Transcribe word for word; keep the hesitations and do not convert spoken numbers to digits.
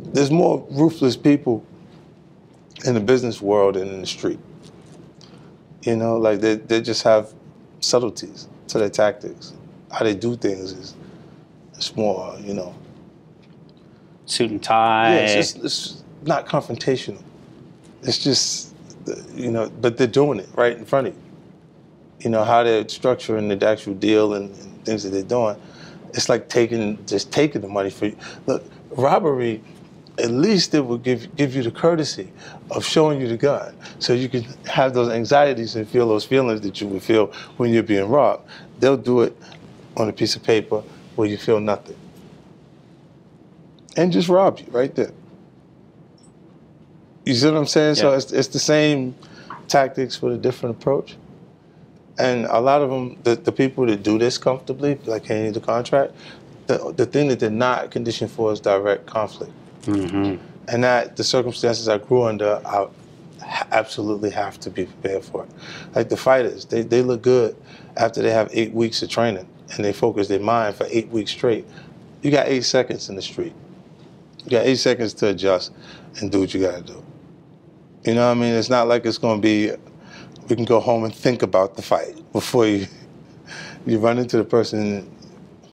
There's more ruthless people in the business world than in the street. You know, like they, they just have subtleties to their tactics. How they do things is it's more, you know. Suit and tie. Yeah, it's, just, it's not confrontational. It's just, you know, but they're doing it right in front of you. You know, how they're structuring the actual deal and, and things that they're doing. It's like taking, just taking the money for you. Look, robbery, at least it will give, give you the courtesy of showing you the gun so you can have those anxieties and feel those feelings that you would feel when you're being robbed. They'll do it on a piece of paper where you feel nothing. And just rob you right there. You see what I'm saying? Yeah. So it's, it's the same tactics with a different approach. And a lot of them, the, the people that do this comfortably, like handing the contract, the, the thing that they're not conditioned for is direct conflict. Mm-hmm. And that the circumstances I grew under, I absolutely have to be prepared for it. Like the fighters, they, they look good after they have eight weeks of training and they focus their mind for eight weeks straight. You got eight seconds in the street. You got eight seconds to adjust and do what you got to do. You know what I mean? It's not like it's going to be, we can go home and think about the fight before you, you run into the person